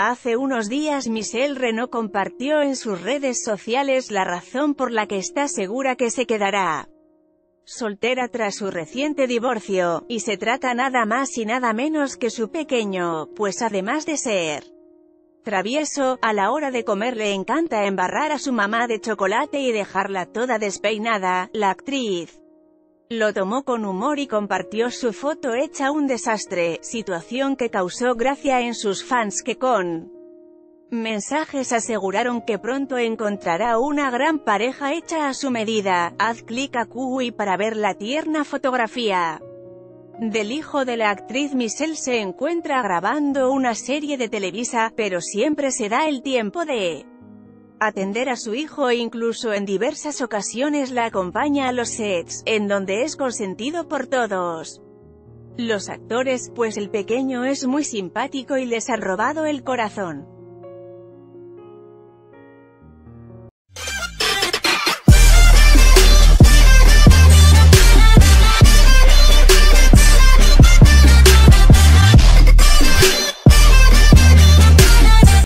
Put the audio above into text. Hace unos días Michelle Renaud compartió en sus redes sociales la razón por la que está segura que se quedará soltera tras su reciente divorcio, y se trata nada más y nada menos que su pequeño, pues además de ser travieso, a la hora de comer le encanta embarrar a su mamá de chocolate y dejarla toda despeinada. La actriz lo tomó con humor y compartió su foto hecha un desastre, situación que causó gracia en sus fans que con mensajes aseguraron que pronto encontrará una gran pareja hecha a su medida. Haz clic a Kiwi para ver la tierna fotografía del hijo de la actriz. Michelle se encuentra grabando una serie de Televisa, pero siempre se da el tiempo de atender a su hijo e incluso en diversas ocasiones la acompaña a los sets, en donde es consentido por todos los actores, pues el pequeño es muy simpático y les ha robado el corazón.